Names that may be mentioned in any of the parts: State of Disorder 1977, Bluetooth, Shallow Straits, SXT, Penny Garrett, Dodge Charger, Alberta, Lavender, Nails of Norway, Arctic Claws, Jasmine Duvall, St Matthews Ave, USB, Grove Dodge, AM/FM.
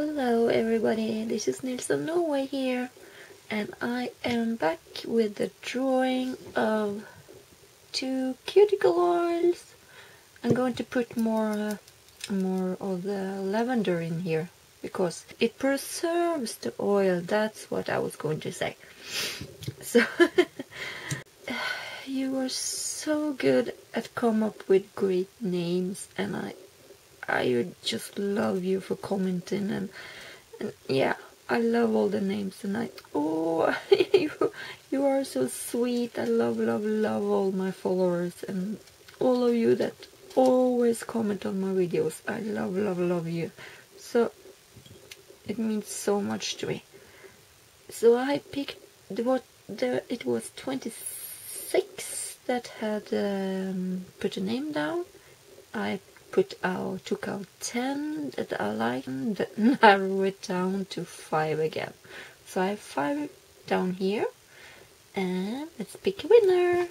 Hello everybody, this is Nails of Norway here, and I am back with the drawing of two cuticle oils. I'm going to put more of the lavender in here because it preserves the oil. That's what I was going to say. So you are so good at come up with great names, and I just love you for commenting and yeah, I love all the names, and oh, you are so sweet. I love all my followers and all of you that always comment on my videos. I love you. So it means so much to me. So I picked it was 26 that had put a name down. I took out 10 that I liked and narrowed it down to 5 again. So I have 5 down here, and let's pick a winner.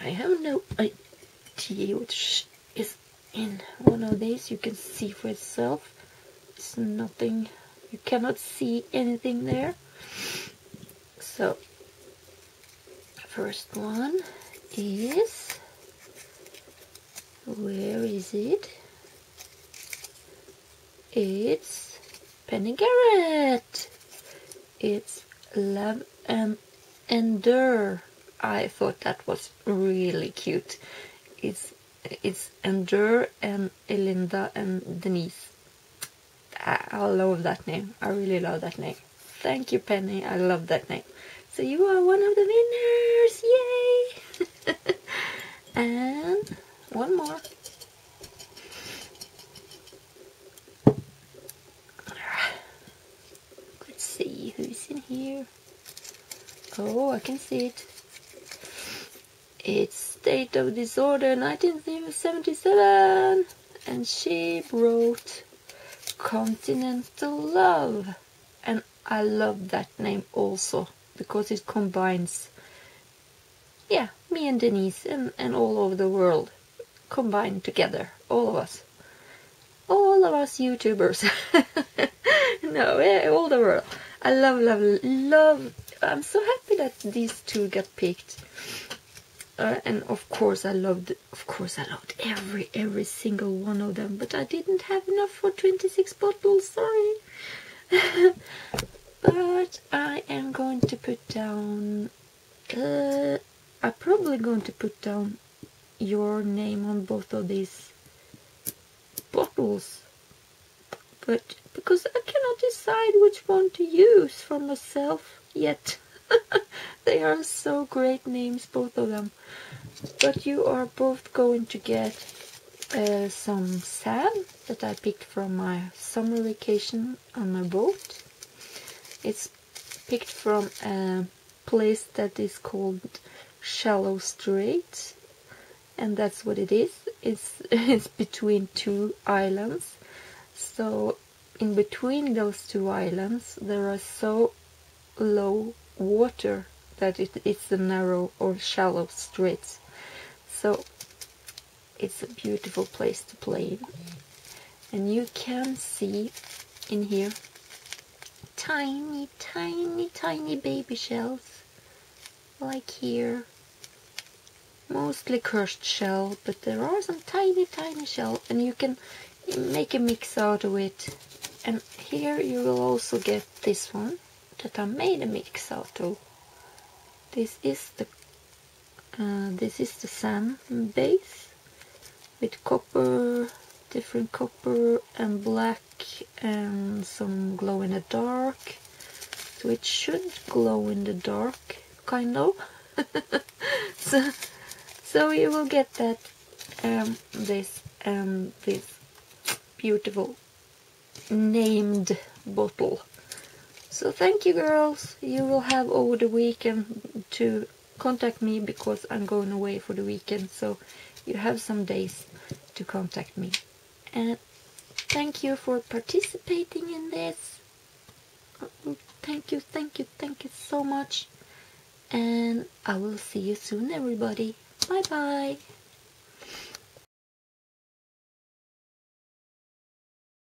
I have no idea which is in one of these. You can see for yourself. It's nothing, you cannot see anything there. So first one is, where is it? It's Penny Garrett. It's Lavender. I thought that was really cute. It's Ender and Elinda and Denise. I love that name. I really love that name. Thank you, Penny. I love that name. So you are one of the winners. Yay! And one more. Let's see who's in here. Oh, I can see it. It's State of Disorder 1977, and she wrote Continental Love, and I love that name also because it combines, yeah, me and Denise and all over the world. Combined together, all of us YouTubers. No, yeah, all the world. I love. I'm so happy that these two got picked, and of course I loved every single one of them. But I didn't have enough for 26 bottles. Sorry. But I am going to put down. I'm probably going to put down your name on both of these bottles, but because I cannot decide which one to use for myself yet. They are so great names, both of them, but you are both going to get some sand that I picked from my summer vacation on my boat. It's picked from a place that is called Shallow Straits. And that's what it is. It's between two islands. So in between those two islands there are so low water that it's the narrow or shallow straits. So it's a beautiful place to play in. And you can see in here tiny baby shells, like here. Mostly crushed shell, but there are some tiny shell, and you can make a mix out of it. And here you will also get this one that I made a mix out of. This is the sand base with copper, different copper and black, and some glow in the dark. So it should glow in the dark, kind of. So you will get that, this beautiful named bottle. So thank you, girls. You will have over the weekend to contact me because I'm going away for the weekend. So you have some days to contact me. And thank you for participating in this. Thank you so much. And I will see you soon, everybody. Bye-bye.